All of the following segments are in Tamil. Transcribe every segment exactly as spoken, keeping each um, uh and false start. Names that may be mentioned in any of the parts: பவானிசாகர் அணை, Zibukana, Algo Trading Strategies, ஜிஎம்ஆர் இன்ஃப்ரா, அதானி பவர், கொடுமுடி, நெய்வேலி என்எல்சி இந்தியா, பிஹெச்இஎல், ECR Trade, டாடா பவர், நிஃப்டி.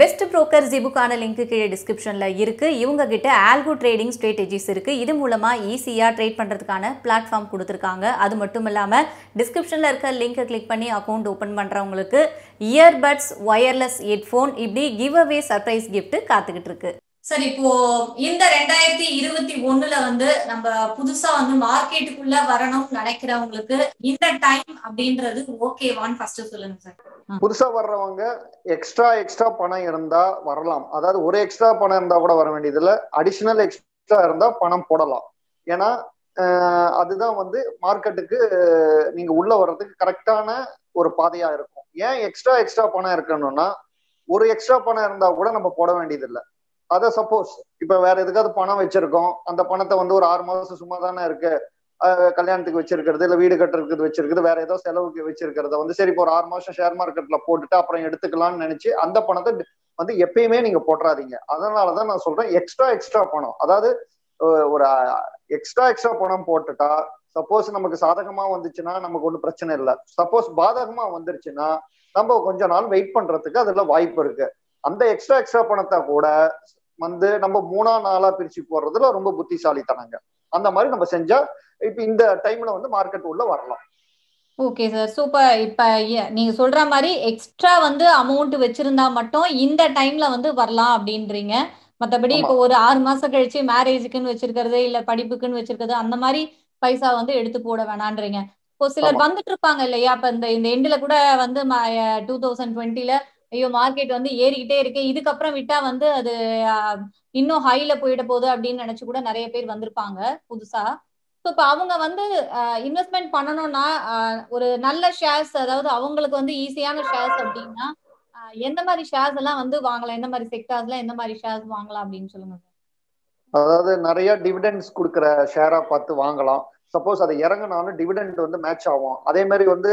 Best broker Zibukana link in description. Algo Trading Strategies. This is E C R Trade platform. That's the description link. Click on account open. Earbuds, wireless headphone. This giveaway surprise gift. So, now, in the twenty twenty-one, we have the market in the time, it's okay, first of all. If you have extra, extra, that is, extra, additional extra, you can get the market extra, extra, extra, extra, that's suppose if வேற எதுகாவது பணம் வெச்சிருக்கோம் அந்த பணத்தை வந்து ஒரு ஆறு மாசம் சும்மா தான இருக்கு கல்யாணத்துக்கு வெச்சிருக்கிறது இல்ல வீடு கட்டிறதுக்கு வெச்சிருக்கிறது வேற ஏதோ செலவுக்கு வெச்சிருக்கிறத வந்து சரி இப்போ ஒரு ஆறு மாசம் ஷேர் மார்க்கெட்ல போட்டுட்டு அப்புறம் எடுத்துக்கலாம்னு நினைச்சு அந்த பணத்தை வந்து எப்பயுமே நீங்க போட்றாதீங்க அதனால தான் நான் சொல்றேன் எக்ஸ்ட்ரா எக்ஸ்ட்ரா பணம் அதாவது ஒரு எக்ஸ்ட்ரா எக்ஸ்ட்ரா பணம் போட்டுட்டா சப்போஸ் நமக்கு சாதகமா வந்துச்சுனா நமக்கு ஒன்னும் பிரச்சனை இல்ல சப்போஸ் பாதகமா வந்துருச்சுனா நம்ம கொஞ்ச நாள் வெயிட் பண்றதுக்கு அதுல வாய்ப்பு இருக்கு அந்த எக்ஸ்ட்ரா எக்ஸ்ட்ரா பணத்தை கூட வந்து நம்ம மூணா நாளா பிரிச்சு போறதுல ரொம்ப புத்திசாலித்தனங்க அந்த மாதிரி நம்ம செஞ்சா இப்போ இந்த டைம்ல வந்து மார்க்கெட் உள்ள வரலாம் ஓகே சார் சூப்பர் இப்போ நீங்க சொல்ற மாதிரி எக்ஸ்ட்ரா வந்து அமௌண்ட் வெச்சிருந்தா மட்டும் இந்த டைம்ல வந்து வரலாம் அப்படின்றீங்க மத்தபடி இப்போ ஒரு ஆறு மாசம் கழிச்சு மேரேஜ்க்குன்னு வெச்சிருக்கிறது இல்ல படிப்புக்குன்னு வெச்சிருக்கிறது அந்த மாதிரி பைசா வந்து எடுத்து போட வேணாம்ன்றீங்க இப்போ சிலர் வந்துட்டு இருப்பாங்க இல்லையா அப்ப இந்த இந்த எண்ட்ல கூட வந்து twenty twenty ல ஐயோ மார்க்கெட் வந்து ஏறிக்கிட்டே இருக்கு இதுக்கு அப்புறம் விட்டா வந்து அது இன்னும் ஹைல போயிட போகுது அப்படின்னு நினைச்சு கூட நிறைய பேர் வந்திருப்பாங்க புதுசா சோ இப்ப அவங்க வந்து இன்வெஸ்ட்மெண்ட் பண்ணணும்னா ஒரு நல்ல ஷேர்ஸ் அதாவது அவங்களுக்கு வந்து ஈஸியான ஷேர்ஸ் அப்படின்னா எந்த மாதிரி ஷேர்ஸ் எல்லாம் வந்து வாங்கலாம் எந்த மாதிரி செக்டார்ஸ்ல எந்த மாதிரி ஷேர்ஸ் வாங்கலாம் அப்படின்னு சொல்லுங்க அதாவது நிறைய டிவிடெண்ட்ஸ் கொடுக்குற ஷேரா பார்த்து வாங்கலாம் சப்போஸ் அது இறங்கினாலும் டிவிடெண்ட் வந்து மேட்ச் ஆகும் அதே மாதிரி வந்து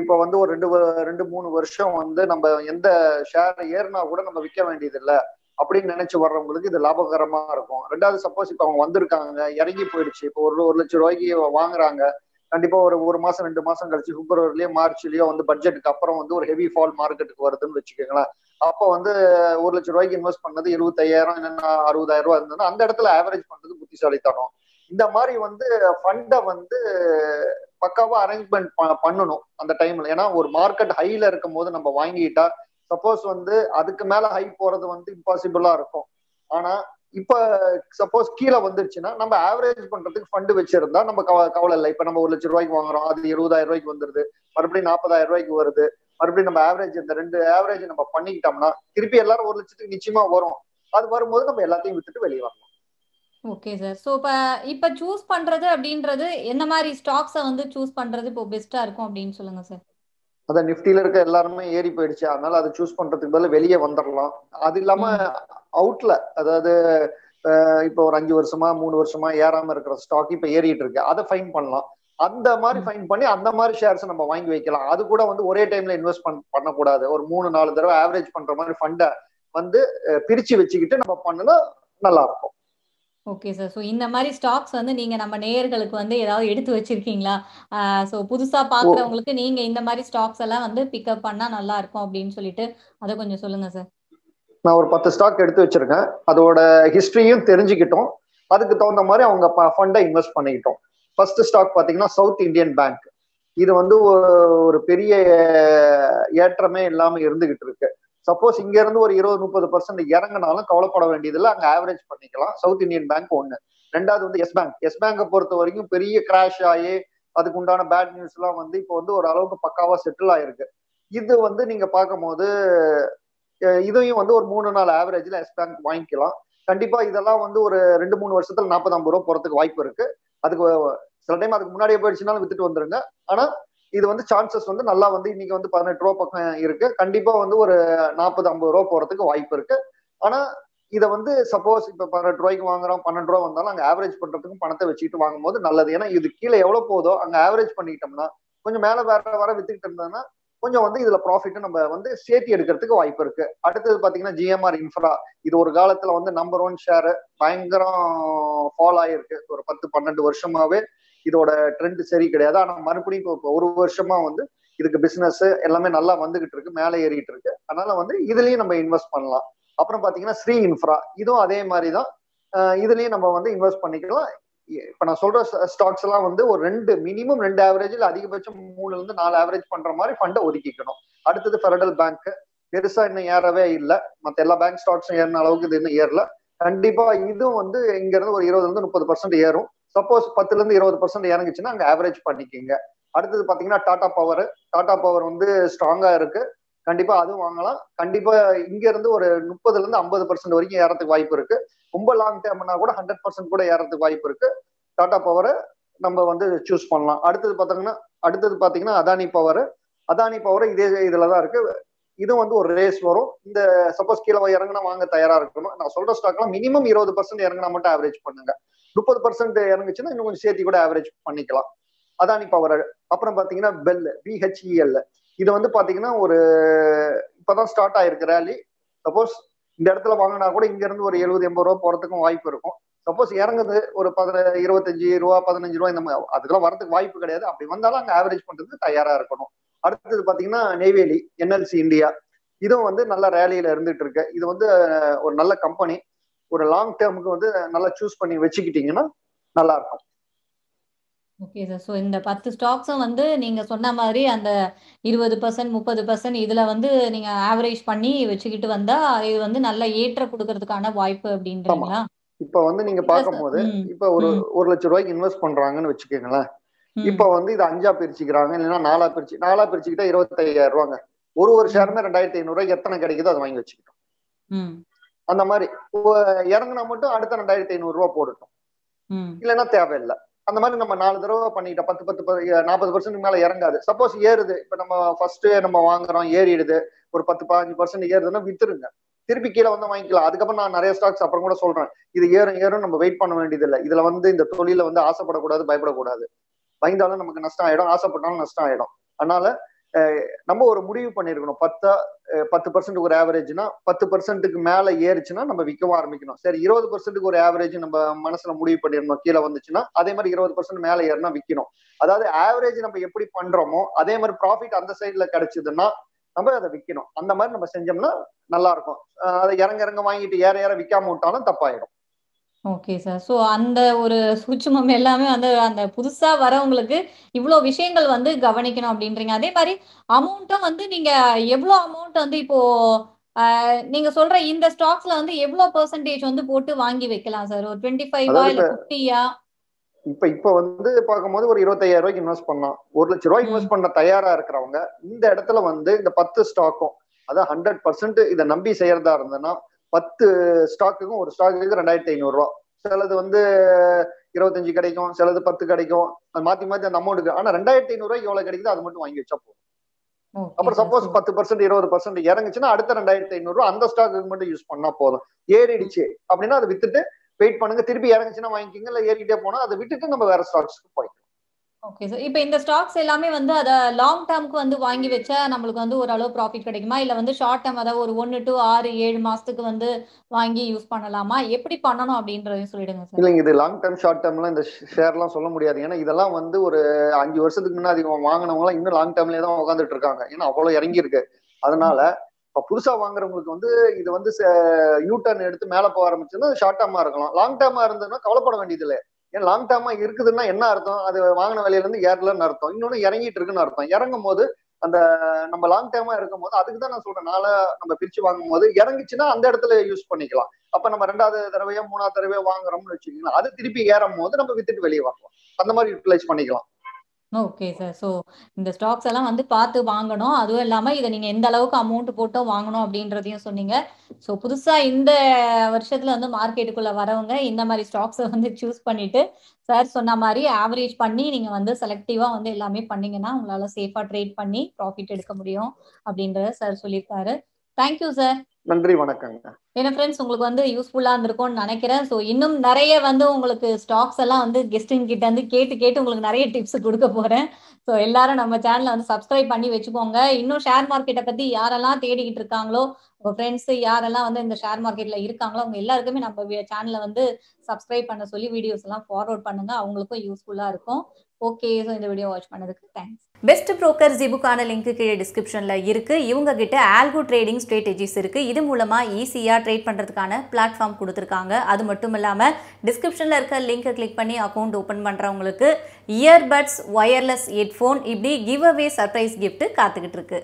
இப்போ வந்து ஒரு ரெண்டு ரெண்டு மூணு வருஷம் வந்து நம்ம எந்த ஷேர் ஏறினா கூட நம்ம விற்க வேண்டியது இல்லை அப்படின்னு நினைச்சு வர்றவங்களுக்கு இது லாபகரமா இருக்கும் ரெண்டாவது சப்போஸ் இப்போ அவங்க வந்திருக்காங்க இறங்கி போயிடுச்சு இப்போ ஒரு ஒரு லட்சம் ரூபாய்க்கு வாங்குறாங்க கண்டிப்பா ஒரு ஒரு மாசம் ரெண்டு மாசம் கழிச்சு பிப்ரவரிலயோ மார்ச்லயோ வந்து பட்ஜெட்டுக்கு அப்புறம் வந்து ஒரு ஹெவி ஃபால் மார்க்கெட்டுக்கு வருதுன்னு வச்சுக்கோங்களேன் அப்போ வந்து ஒரு லட்சம் ரூபாய்க்கு இன்வெஸ்ட் பண்ணது எழுபத்தையாயிரம் இல்லைன்னா அறுபதாயிரம் ரூபாய் இருந்ததுன்னா அந்த இடத்துல ஆவரேஜ் பண்றது புத்திசாலித்தனம் இந்த மாதிரி வந்து ஃபண்டை வந்து பக்காவா அரேஞ்ச்மெண்ட் பண்ணணும் அந்த டைம்ல ஏன்னா ஒரு மார்க்கெட் ஹைல இருக்கும் போது நம்ம வாங்கிட்டா சப்போஸ் வந்து அதுக்கு மேல ஹை போறது வந்து இம்பாசிபிளா இருக்கும் ஆனா இப்ப சப்போஸ் கீழே வந்துருச்சுன்னா நம்ம ஆவரேஜ் பண்றதுக்கு ஃபண்டு வச்சிருந்தா நம்ம கவலை இல்லை இப்ப நம்ம ஒரு லட்சம் ரூபாய்க்கு வாங்குறோம் அது எழுபதாயிரம் ரூபாய்க்கு வந்துருது மறுபடியும் நாற்பதாயிரம் ரூபாய்க்கு வருது மறுபடியும் நம்ம ஆவரேஜ் இந்த ரெண்டு ஆவரேஜ் நம்ம பண்ணிக்கிட்டோம்னா திருப்பி எல்லாரும் ஒரு லட்சத்துக்கு நிச்சயமா வரும் அது வரும்போது நம்ம எல்லாத்தையும் வித்துட்டு வெளியே வரணும் ஓகே சார் சோ இப்ப இப்ப சூஸ் பண்றது அப்படின்றது என்ன மாதிரி ஸ்டாக்ஸ் வந்து சூஸ் பண்றது இப்போ பெஸ்டா இருக்கும் அப்படினு சொல்லுங்க சார் அத நிஃப்டில இருக்க எல்லாரும் ஏறி போயிடுச்சு அதனால அது சூஸ் பண்றதுக்கு பதிலா வெளியே வந்தறலாம் அது இல்லாம அவுட்ல அதாவது இப்போ ஒரு அஞ்சு வருஷமா மூணு வருஷமா ஏறாம இருக்கிற ஸ்டாக் இப்ப ஏறிட்டு இருக்கு அதை ஃபைன் பண்ணலாம் அந்த மாதிரி ஃபைன் பண்ணி அந்த மாதிரி ஷேர்ஸ் நம்ம வாங்கி வைக்கலாம் அது கூட வந்து ஒரே டைம்ல இன்வெஸ்ட் பண்ண கூடாது ஒரு மூணு நாலு தடவை ஆவரேஜ் பண்ற மாதிரி ஃபண்ட வந்து பிரிச்சு வச்சுக்கிட்டு நம்ம பண்ணலாம் நல்லா இருக்கும் ஓகே சார் ஸோ இந்த மாதிரி ஸ்டாக்ஸ் வந்து நீங்க நம்ம நேயர்களுக்கு வந்து ஏதாவது எடுத்து வச்சிருக்கீங்களா ஸோ புதுசா பாக்குறவங்களுக்கு நீங்க இந்த மாதிரி ஸ்டாக்ஸ் எல்லாம் வந்து பிக்அப் பண்ணா நல்லா இருக்கும் அப்படின்னு சொல்லிட்டு அதை கொஞ்சம் சொல்லுங்க சார் நான் ஒரு பத்து ஸ்டாக் எடுத்து வச்சிருக்கேன் அதோட ஹிஸ்டரியும் தெரிஞ்சுக்கிட்டோம் அதுக்கு தகுந்த மாதிரி அவங்க ஃபண்டை இன்வெஸ்ட் பண்ணிக்கிட்டோம் ஃபர்ஸ்ட் ஸ்டாக் பாத்தீங்கன்னா சவுத் இந்தியன் பேங்க் இது வந்து ஒரு பெரிய ஏற்றமே இல்லாம இருந்துகிட்டு இருக்கு சப்போஸ் இங்க இருந்து ஒரு இருபது முப்பது பர்சன்ட் இறங்கினாலும் கவலைப்பட வேண்டியதில்லை அங்க ஆவரேஜ் பண்ணிக்கலாம் சவுத் இந்தியன் பேங்க் ஒண்ணு ரெண்டாவது வந்து எஸ் பேங்க் எஸ் பேங்கை பொறுத்த வரைக்கும் பெரிய கிராஷ் ஆகி அதுக்கு உண்டான பேட் நியூஸ் எல்லாம் வந்து இப்போ வந்து ஒரு அளவுக்கு பக்காவா செட்டில் ஆயிருக்கு இது வந்து நீங்க பார்க்கும் போது இதையும் வந்து ஒரு மூணு நாள் ஆவரேஜ்ல எஸ் பேங்க் வாங்கிக்கலாம் கண்டிப்பா இதெல்லாம் வந்து ஒரு ரெண்டு மூணு வருஷத்துல நாற்பது ஐம்பது ரூபா போறதுக்கு வாய்ப்பு இருக்கு அதுக்கு சில டைம் அதுக்கு முன்னாடியே போயிடுச்சுனாலும் வித்துட்டு வந்துருங்க ஆனா இது வந்து சான்சஸ் வந்து நல்லா வந்து இன்னைக்கு வந்து பதினெட்டு ரூபா பக்கம் இருக்கு கண்டிப்பா வந்து ஒரு நாற்பது ஐம்பது ரூபா போறதுக்கு வாய்ப்பு இருக்கு ஆனா இதை வந்து சப்போஸ் இப்ப பதினெட்டு ரூபாய்க்கு வாங்குறோம் பன்னெண்டு ரூபா வந்தாலும் அங்க ஆவரேஜ் பண்றதுக்கும் பணத்தை வச்சுக்கிட்டு வாங்கும் போது நல்லது ஏன்னா இது கீழே எவ்வளவு போதோ அங்க ஆவரேஜ் பண்ணிக்கிட்டோம்னா கொஞ்சம் மேல வேற வர வித்துக்கிட்டு இருந்தோம்னா கொஞ்சம் வந்து இதுல ப்ராஃபிட் நம்ம வந்து சேர்த்து எடுக்கிறதுக்கு வாய்ப்பு இருக்கு அடுத்தது பாத்தீங்கன்னா ஜிஎம்ஆர் இன்ஃப்ரா இது ஒரு காலத்துல வந்து நம்பர் ஒன் ஷேர் பயங்கரம் ஃபால் ஆயிருக்கு ஒரு பத்து பன்னெண்டு வருஷமாவே இதோட ட்ரெண்ட் சரி கிடையாது ஆனா மறுபடியும் இப்போ ஒரு வருஷமா வந்து இதுக்கு பிசினஸ் எல்லாமே நல்லா வந்துகிட்டு இருக்கு மேலே ஏறிட்டு இருக்கு அதனால வந்து இதுலயும் நம்ம இன்வெஸ்ட் பண்ணலாம். அப்புறம் பாத்தீங்கன்னா ஸ்ரீ இன்ஃப்ரா, இதுவும் அதே மாதிரிதான், இதுலயும் நம்ம வந்து இன்வெஸ்ட் பண்ணிக்கலாம். இப்ப நான் சொல்ற ஸ்டாக்ஸ் எல்லாம் வந்து ஒரு ரெண்டு மினிமம் ரெண்டு ஆவரேஜ்ல அதிகபட்சம் மூணுல இருந்து நாலு ஆவரேஜ் பண்ற மாதிரி ஃபண்டை ஒதுக்கிக்கணும். அடுத்தது ஃபெடரல் பேங்க், பெருசா இன்னும் ஏறவே இல்லை, மற்ற எல்லா பேங்க் ஸ்டாக்ஸும் ஏறின அளவுக்கு இது இன்னும் ஏறல. கண்டிப்பா இதுவும் வந்து இங்க இருந்து ஒரு இருபதுல இருந்து முப்பது பர்சன்ட் ஏறும். சப்போஸ் பத்துல இருந்து இருபது பர்சன்ட் இறங்குச்சுன்னா அங்க ஆவரேஜ் பண்ணிக்கோங்க. அடுத்தது பாத்தீங்கன்னா டாடா பவர், டாடா பவர் வந்து ஸ்ட்ராங்கா இருக்கு, கண்டிப்பா அதுவும் வாங்கலாம். கண்டிப்பா இங்க இருந்து ஒரு முப்பதுல இருந்து ஐம்பது பர்சன்ட் வரைக்கும் ஏறதுக்கு வாய்ப்பு இருக்கு. ரொம்ப லாங் டேர்ம்னா கூட ஹண்ட்ரட் பர்சன்ட் கூட ஏறதுக்கு வாய்ப்பு இருக்கு. டாடா பவரை நம்ம வந்து சூஸ் பண்ணலாம். அடுத்தது பாத்தீங்கன்னா அடுத்தது பாத்தீங்கன்னா அதானி பவர். அதானி பவர் இதே இதுலதான் இருக்கு. இது வந்து ஒரு ரேஸ் வரும். இந்த சப்போஸ் கீழே இறங்கினா வாங்க தயாரா இருக்கணும். நான் சொல்ற ஸ்டாக்லாம் மினிமம் இருபது பர்சன்ட் இறங்கினா மட்டும் ஆவரேஜ் பண்ணுங்க. முப்பது பர்சன்ட் இறங்குச்சுன்னா இன்னும் கொஞ்சம் சேர்த்து கூட ஆவரேஜ் பண்ணிக்கலாம் அதானி பவர். அப்புறம் பாத்தீங்கன்னா பெல், பிஹெச்இஎல், இது வந்து பாத்தீங்கன்னா ஒரு இப்பதான் ஸ்டார்ட் ஆயிருக்கு ரேலி. சப்போஸ் இந்த இடத்துல வாங்கினா கூட இங்க இருந்து ஒரு எழுபது எண்பது ரூபா போறதுக்கும் வாய்ப்பு இருக்கும். சப்போஸ் இறங்குது ஒரு பதினஞ்சு இருபத்தஞ்சு ரூபா பதினஞ்சு ரூபா இந்த மாதிரி, அதுக்கெல்லாம் வரதுக்கு வாய்ப்பு கிடையாது. அப்படி வந்தாலும் அங்க ஆவரேஜ் பண்றது தயாரா இருக்கணும். அடுத்தது பாத்தீங்கன்னா நெய்வேலி என்எல்சி இந்தியா, இதுவும் வந்து நல்ல ரேலியில இருந்துட்டு இருக்கு. இது வந்து ஒரு நல்ல கம்பெனி, ஒரு லாங் டேர்முக்கு வந்து நல்லா சூஸ் பண்ணி வச்சுக்கிட்டீங்கன்னா நல்லா இருக்கும். Okay sir. ஸோ இந்த பத்து ஸ்டாக்ஸும் வந்து நீங்க சொன்ன மாதிரி அந்த இருபது பர்சன்ட் முப்பது பர்சன்ட் இதுல வந்து நீங்க ஆவரேஜ் பண்ணி வச்சுக்கிட்டு வந்தா இது வந்து நல்லா ஏற்ற கொடுக்கறதுக்கான வாய்ப்பு அப்படின்றீங்களா? இப்ப வந்து நீங்க பார்க்கும் போது இப்ப ஒரு ஒரு லட்சம் ரூபாய்க்கு இன்வெஸ்ட் பண்றாங்கன்னு வச்சுக்கோங்களேன். இப்ப வந்து இது அஞ்சா பிரிச்சுக்கிறாங்க, இல்லைன்னா நாலா பிரிச்சு நாலா பிரிச்சுக்கிட்டா இருபத்தையாயிரம் ரூபாங்க. ஒரு ஒரு ஷேருமே ரெண்டாயிரத்தி ஐநூறு ரூபாய்க்கு எத்தனை கிடைக்குதோ அதை வாங்கி வச்சுக்கிட்டோம். அந்த மாதிரி இறங்குனா மட்டும் அடுத்த ரெண்டாயிரத்தி ஐநூறு ரூபா போடட்டும், இல்லைன்னா தேவையில்லை. அந்த மாதிரி நம்ம நாலு தடவை பண்ணிக்கிட்டோம். பத்து பத்து நாற்பது பர்சன்ட் மேல இறங்காது. சப்போஸ் ஏறுது, இப்ப நம்ம ஃபர்ஸ்ட் நம்ம வாங்குறோம் ஏறிடுது, ஒரு பத்து பதினஞ்சு பர்சன்ட் ஏறுதுன்னா வித்துருங்க, திருப்பி கீழே வந்து வாங்கிக்கலாம். அதுக்கப்புறம் நான் நிறைய ஸ்டாக்ஸ் அப்புறம் கூட சொல்றேன், இது ஏறும் ஏறும் நம்ம வெயிட் பண்ண வேண்டியது இல்லை. இதுல வந்து இந்த தொழில வந்து ஆசைப்படக்கூடாது, பயப்படக்கூடாது. பயந்தாலும் நமக்கு நஷ்டம் ஆயிடும், ஆசைப்பட்டாலும் நஷ்டம் ஆயிடும். அதனால நம்ம ஒரு முடிவு பண்ணிருக்கணும். பத்தா பத்து பர்சன்ட் ஒரு ஆவரேஜ்னா, பத்து பர்சன்ட்டுக்கு மேல ஏறிச்சுன்னா நம்ம விற்கவும் ஆரம்பிக்கணும். சரி, இருபது பர்சன்ட்டுக்கு ஒரு ஆவரேஜ் நம்ம மனசுல முடிவு பண்ணிடணும். கீழே வந்துச்சுன்னா அதே மாதிரி இருபது பர்சன்ட் மேல ஏறினா விற்கணும். அதாவது ஆவரேஜ் நம்ம எப்படி பண்றோமோ அதே மாதிரி ப்ராஃபிட் அந்த சைட்ல கிடைச்சதுன்னா நம்ம அதை விற்கணும். அந்த மாதிரி நம்ம செஞ்சோம்னா நல்லா இருக்கும். அதை இறங்க இறங்க வாங்கிட்டு ஏற ஏற விற்காம விட்டாலும் தப்பாயிடும். Okay sir. ஸோ அந்த ஒரு சூட்சுமம் எல்லாமே வந்து அந்த புதுசாக வரவங்களுக்கு இவ்வளோ விஷயங்கள் வந்து கவனிக்கணும் அப்படின்றீங்க. அதே மாதிரி அமௌண்ட்டும் வந்து நீங்கள் எவ்வளோ அமௌண்ட் வந்து இப்போது நீங்கள் சொல்கிற இந்த ஸ்டாக்ஸில் வந்து எவ்வளோ பர்சன்டேஜ் வந்து போட்டு வாங்கி வைக்கலாம் சார்? ஒரு டுவெண்ட்டி ஃபைவா இல்லை ஃபிஃப்டியா? இப்போ இப்போ வந்து பார்க்கும்போது ஒரு இருபத்தையாயிரம் ரூபாய்க்கு இன்வெஸ்ட் பண்ணலாம். ஒரு லட்ச ரூபாய் இன்வெஸ்ட் பண்ண தயாராக இருக்கிறவங்க இந்த இடத்துல வந்து இந்த பத்து ஸ்டாக்கும், அதாவது ஹண்ட்ரட் பர்சன்ட் இதை நம்பி செய்யறதா இருந்ததுன்னா பத்து ஸ்டாக்குக்கும் ஒரு ஸ்டாக்குக்கு ரெண்டாயிரத்தி ஐநூறு ரூபா. சிலது வந்து இருபத்தஞ்சு கிடைக்கும், சிலது பத்து கிடைக்கும், மாத்தி மாத்தி அந்த அமௌண்ட்டுக்கு. ஆனா ரெண்டாயிரத்தி ஐநூறு ரூபாய் எவ்வளவு கிடைக்குதோ அது மட்டும் வாங்கி வச்சா போதும். அப்புறம் சப்போஸ் பத்து பர்சன்ட் இருபது பர்சன்ட் இறங்குச்சுன்னா அடுத்த ரெண்டாயிரத்தி ஐநூறு ரூபா அந்த ஸ்டாக்குக்கு மட்டும் யூஸ் பண்ணா போதும். ஏறிடுச்சு அப்படின்னா அதை வித்துட்டு வெயிட் பண்ணுங்க, திருப்பி இறங்குச்சுன்னா வாங்கிக்கிங்க, இல்ல ஏறிட்டே போனா அதை விட்டுட்டு நம்ம வேற ஸ்டாக்ஸ்க்கு போயிடும். Okay sir. இப்போ இந்த ஸ்டாக்ஸ் எல்லாமே வந்து அதை லாங் டேர்முக்கு வந்து வாங்கி வச்சா நம்மளுக்கு வந்து ஓரளவு ப்ராஃபிட் கிடைக்குமா, இல்லை வந்து ஷார்ட் டேர்ம் அதாவது ஒரு ஒன்று டு ஆறு ஏழு மாசத்துக்கு வந்து வாங்கி யூஸ் பண்ணலாமா, எப்படி பண்ணணும் அப்படின்றதையும் சொல்லிடுங்க சார். இல்லைங்க, இது லாங் டேர்ம் ஷார்ட் டேர்ம்லாம் இந்த ஷேர்லாம் சொல்ல முடியாது. ஏன்னா இதெல்லாம் வந்து ஒரு அஞ்சு வருஷத்துக்கு முன்னாடி வாங்கினவங்களாம் இன்னும் லாங் டேர்ம்லேயே தான் உட்காந்துட்டு இருக்காங்க. ஏன்னா அவ்வளோ இறங்கியிருக்கு. அதனால இப்போ புதுசாக வாங்குறவங்களுக்கு வந்து இது வந்து யூ டர்ன் எடுத்து மேலே போக ஆரம்பிச்சுன்னா ஷார்ட் டேர்மாக இருக்கலாம். லாங் டேர்மாக இருந்ததுன்னா கவலைப்பட வேண்டியதில்லை. ஏன் லாங் டேர்மா இருக்குதுன்னா என்ன அர்த்தம்? அது வாங்கின விலையிலேருந்து ஏறலன்னு அர்த்தம், இன்னொன்னு இறங்கிட்டு இருக்குன்னு அர்த்தம். இறங்கும் போது அந்த நம்ம லாங் டேர்மா இருக்கும் போது அதுக்கு தான் நான் சொல்றேன், நாளை நம்ம பிரிச்சு வாங்கும் போது இறங்குச்சுன்னா அந்த இடத்துல யூஸ் பண்ணிக்கலாம். அப்ப நம்ம ரெண்டாவது தடவையோ மூணாவது தடவையோ வாங்குறோம்னு வச்சுக்கோங்களேன், அது திருப்பி ஏறும் போது நம்ம வித்துட்டு வெளியே வாங்கலாம். அந்த மாதிரி யூட்டிலைஸ் பண்ணிக்கலாம். Okay sir. ஸோ இந்த ஸ்டாக்ஸ் எல்லாம் வந்து பார்த்து வாங்கணும். அதுவும் இல்லாமல் இதை நீங்கள் எந்த அளவுக்கு அமௌண்ட் போட்டோ வாங்கணும் அப்படின்றதையும் சொன்னீங்க. ஸோ புதுசாக இந்த வருஷத்தில் வந்து மார்க்கெட்டுக்குள்ளே வரவங்க இந்த மாதிரி ஸ்டாக்ஸை வந்து சூஸ் பண்ணிவிட்டு சார் சொன்ன மாதிரி ஆவரேஜ் பண்ணி நீங்கள் வந்து செலக்டிவாக வந்து எல்லாமே பண்ணிங்கன்னா உங்களால் சேஃபாக ட்ரேட் பண்ணி ப்ராஃபிட் எடுக்க முடியும் அப்படின்றத சார் சொல்லியிருக்காரு. Thank you sir. நன்றி வணக்கங்க. என்ன ஃப்ரெண்ட்ஸ், உங்களுக்கு வந்து யூஸ்ஃபுல்லா இருந்திருக்கும்னு நினைக்கிறேன். ஸோ இன்னும் நிறைய வந்து உங்களுக்கு ஸ்டாக்ஸ் எல்லாம் வந்து கெஸ்டின் கிட்ட வந்து கேட்டு கேட்டு உங்களுக்கு நிறைய டிப்ஸ் கொடுக்க போறேன். ஸோ எல்லாரும் நம்ம சேனலை வந்து சப்ஸ்கிரைப் பண்ணி வச்சுக்கோங்க. இன்னும் ஷேர் மார்க்கெட்டை பத்தி யாரெல்லாம் தேடிக்கிட்டு இருக்காங்களோ, உங்க ஃப்ரெண்ட்ஸ் யாரெல்லாம் வந்து இந்த ஷேர் மார்க்கெட்ல இருக்காங்களோ அவங்க எல்லாருக்குமே நம்ம சேனலை வந்து சப்ஸ்கிரைப் பண்ண சொல்லி வீடியோஸ் எல்லாம் ஃபார்வர்ட் பண்ணுங்க. அவங்களுக்கும் யூஸ்ஃபுல்லா இருக்கும். ஓகே, ஸோ இந்த வீடியோ வாட்ச் பண்ணதுக்கு தேங்க்ஸ். பெஸ்ட் ப்ரோக்கர் ஜிபுக்கான லிங்க் கீழே டிஸ்கிரிப்ஷனில் இருக்குது. இவங்க கிட்ட ஆல்கோ ட்ரேடிங் ஸ்ட்ராட்டஜிஸ் இருக்குது. இது மூலமாக ஈஸியாக ட்ரேட் பண்ணுறதுக்கான பிளாட்ஃபார்ம் கொடுத்துருக்காங்க. அது மட்டும் இல்லாமல் டிஸ்கிரிப்ஷனில் இருக்க லிங்க்கை கிளிக் பண்ணி அக்கௌண்ட் ஓப்பன் பண்ணுறவங்களுக்கு இயர்பட்ஸ், ஒயர்லெஸ் ஹெட்ஃபோன் இப்படி கிவ் அவே சர்ப்ரைஸ் கிஃப்ட்டு காத்துக்கிட்டு இருக்கு.